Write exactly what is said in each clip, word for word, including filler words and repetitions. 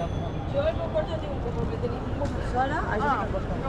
Yo el comporto tengo un poco, porque tenéis un poco sola, ahí ah, se comporta. No.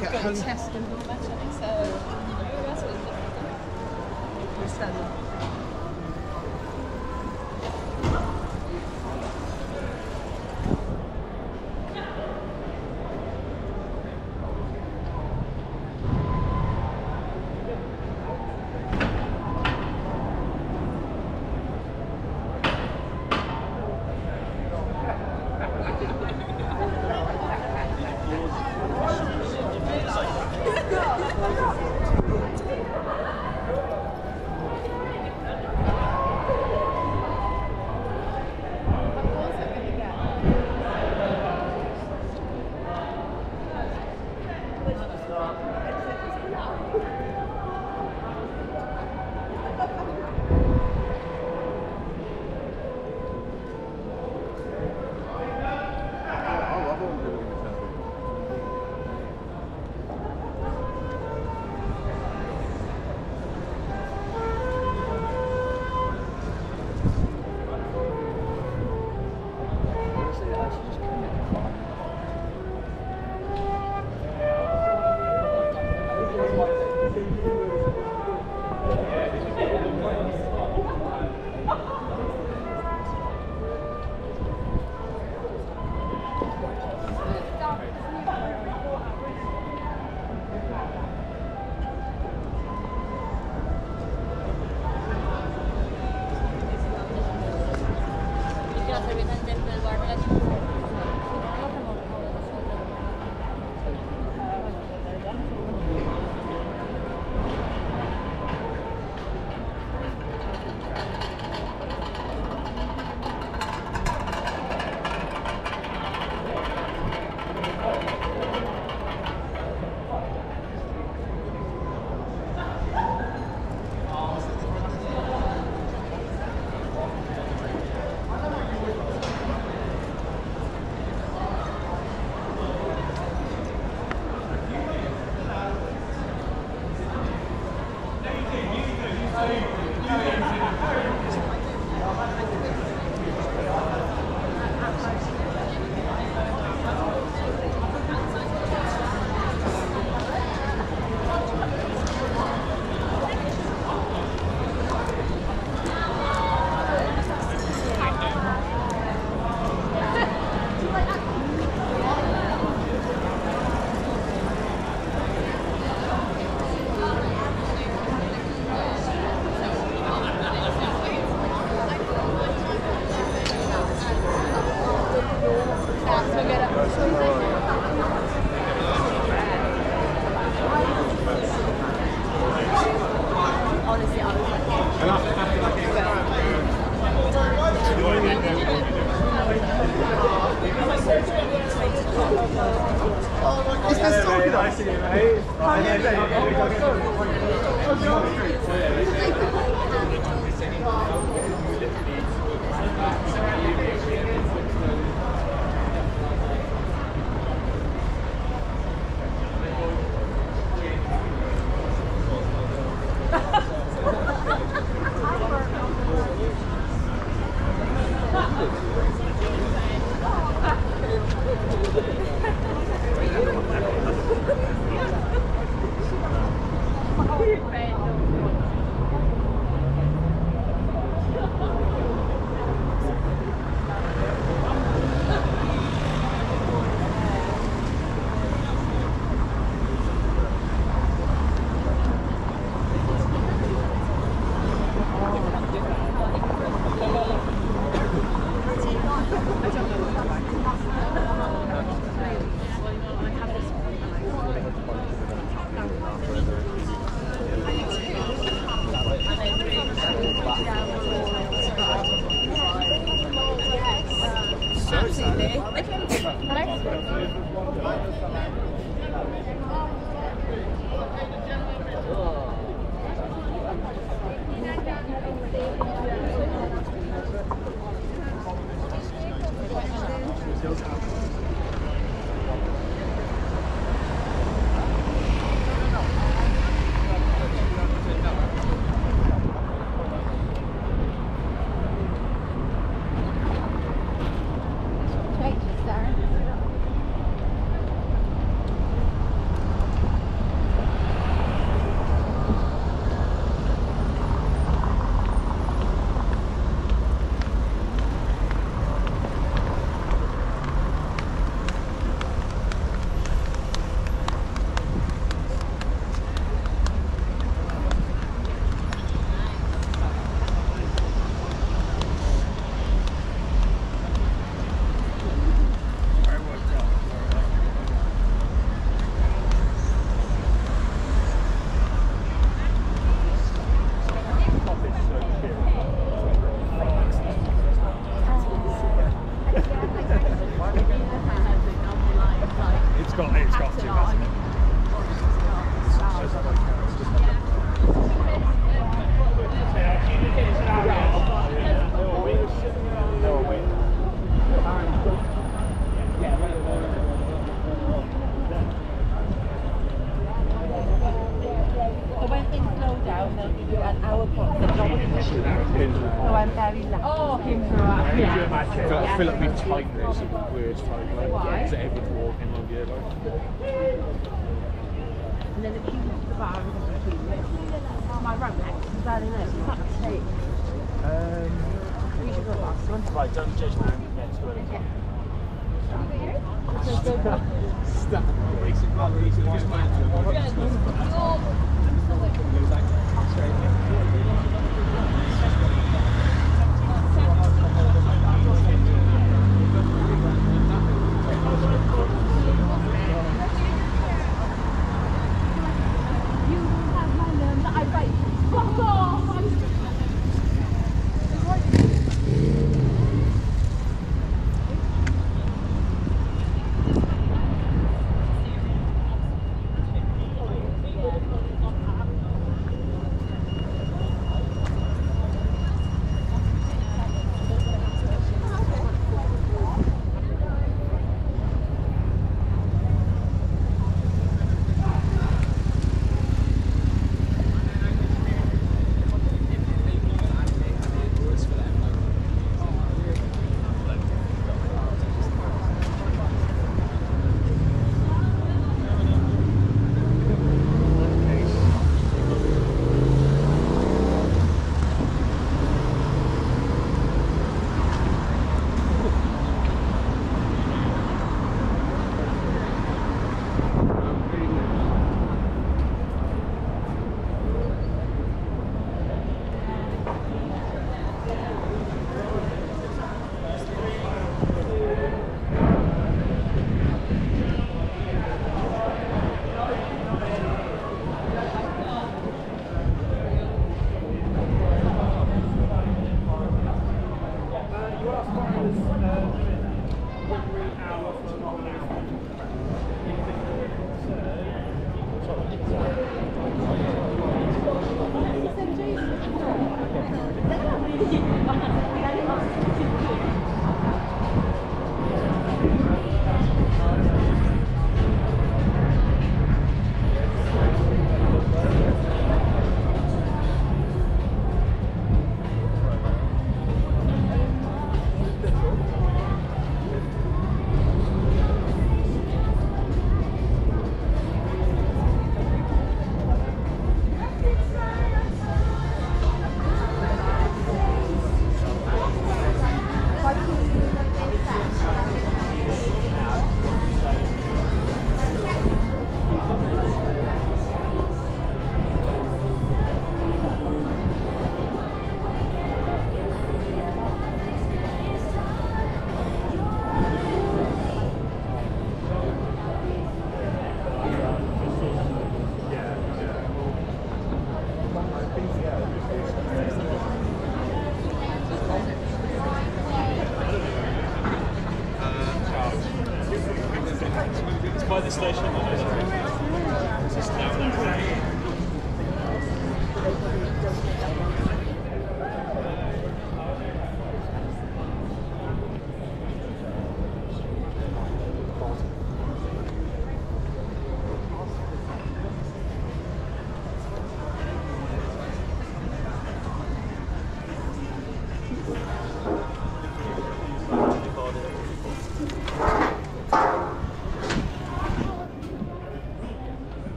Got to test and do much, so you know, that's what it's different. We're studying. Let's go.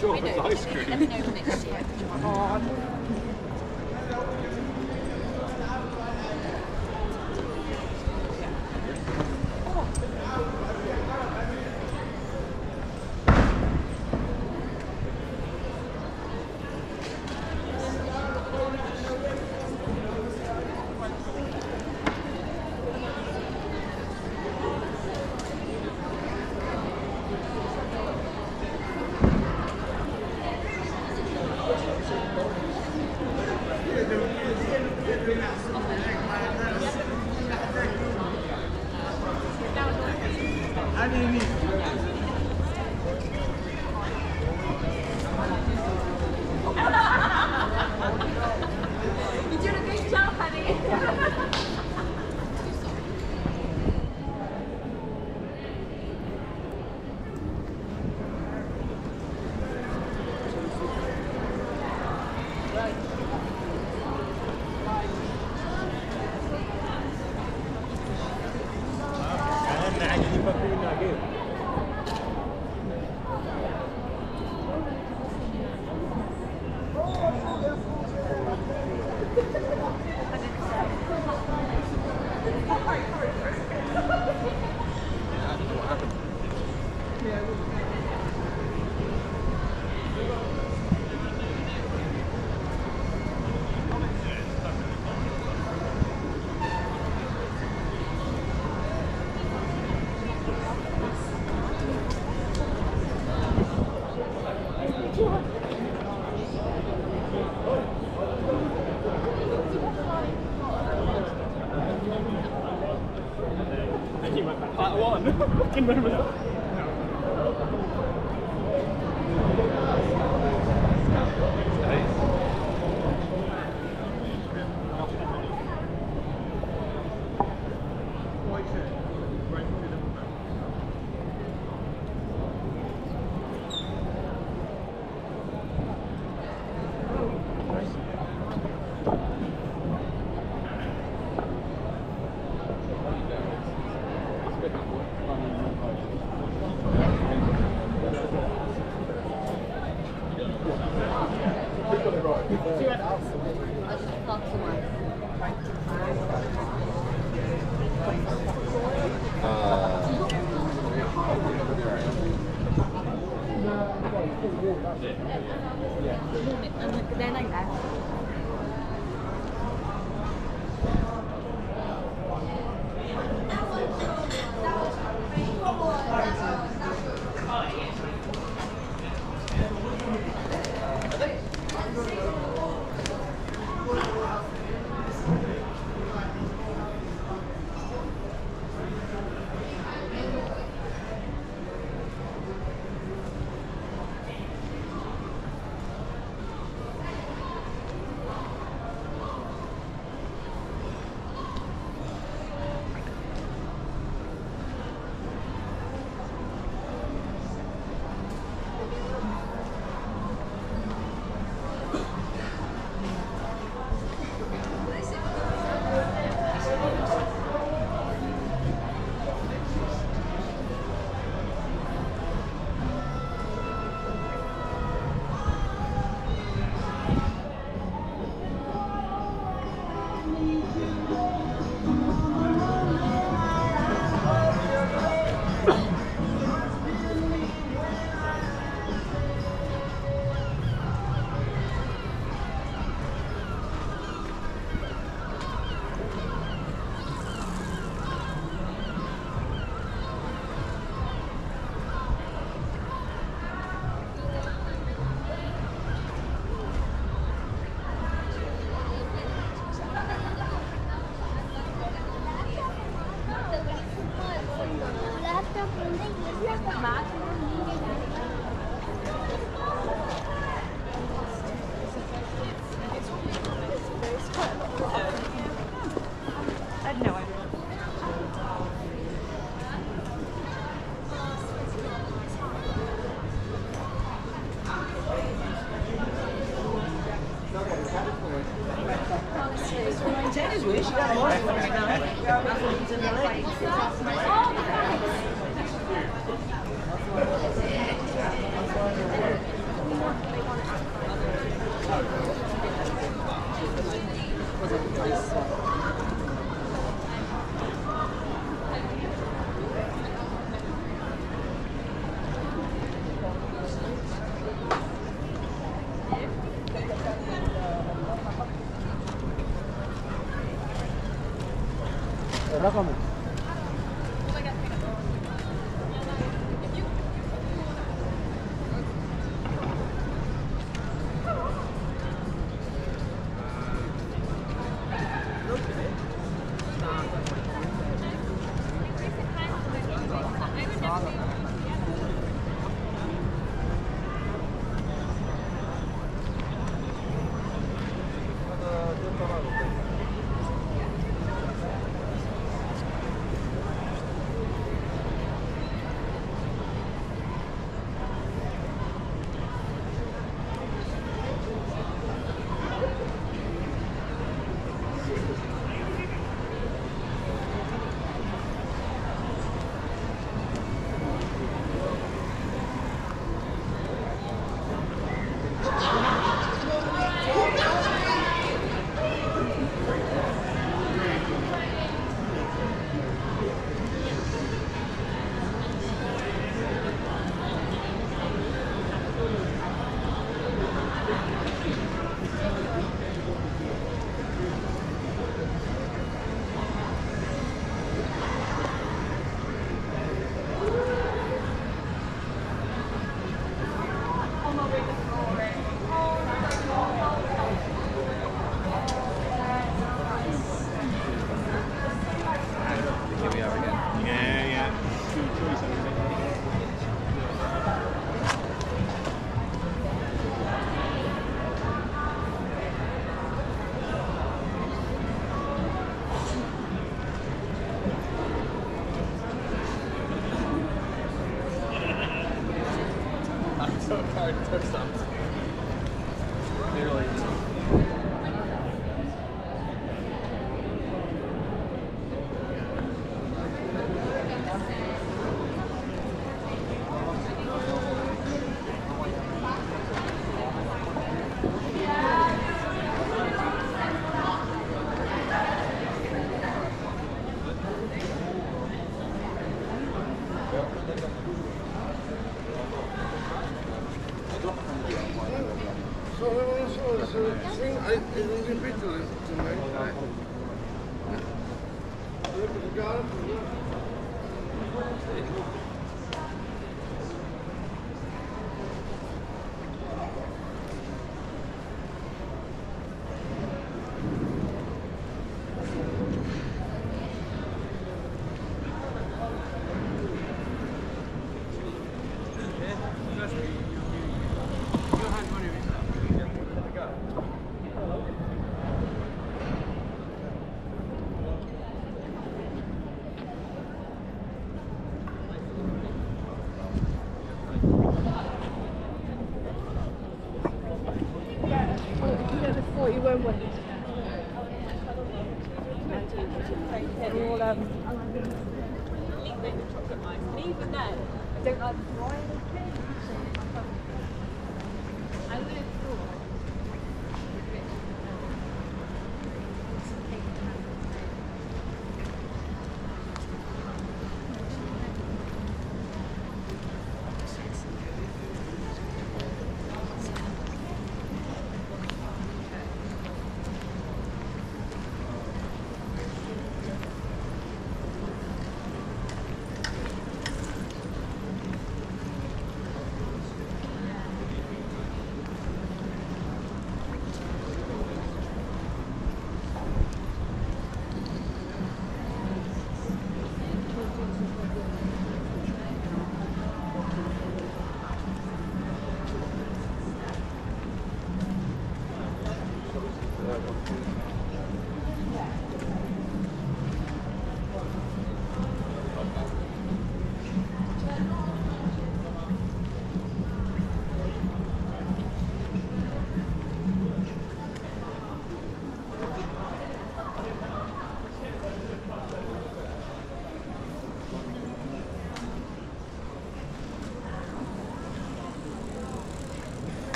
Sure, it's ice cream. Let me know for next year. Oh, hard to stop. Literally.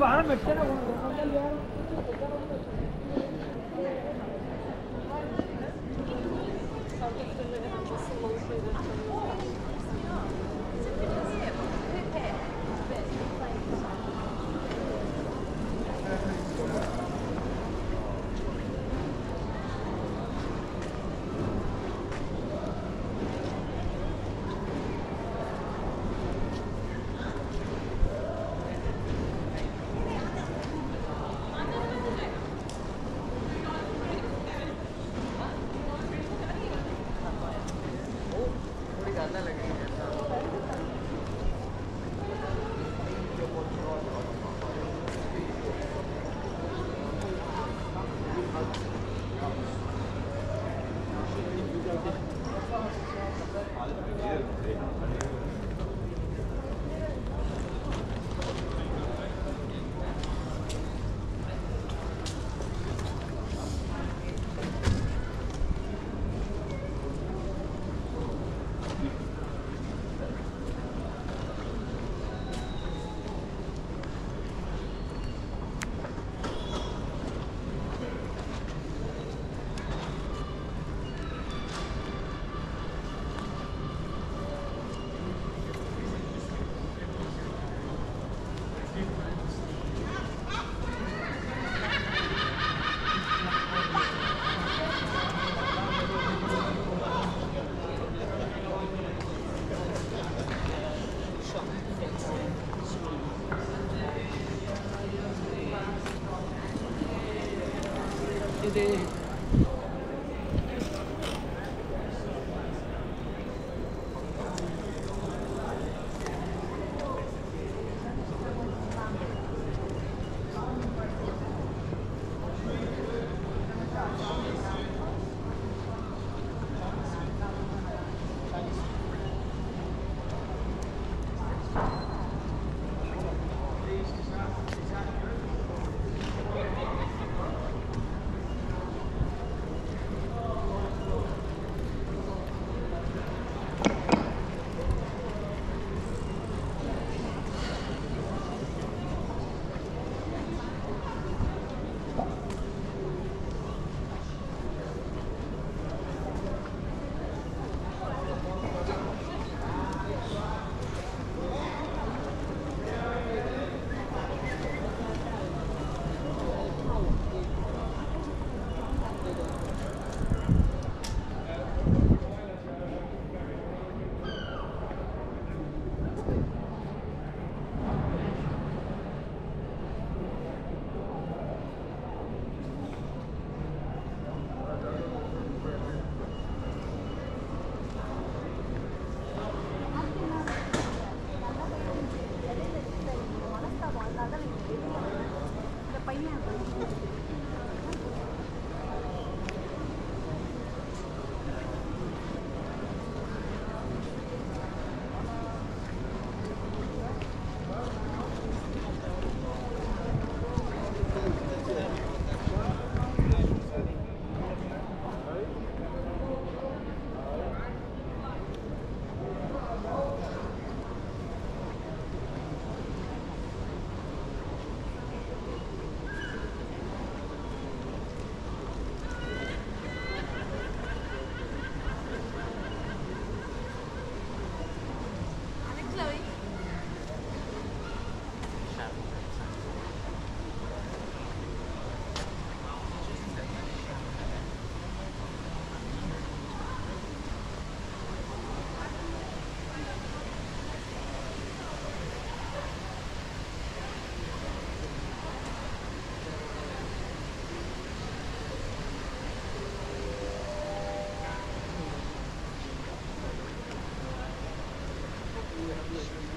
बाहर बैठते ना yeah.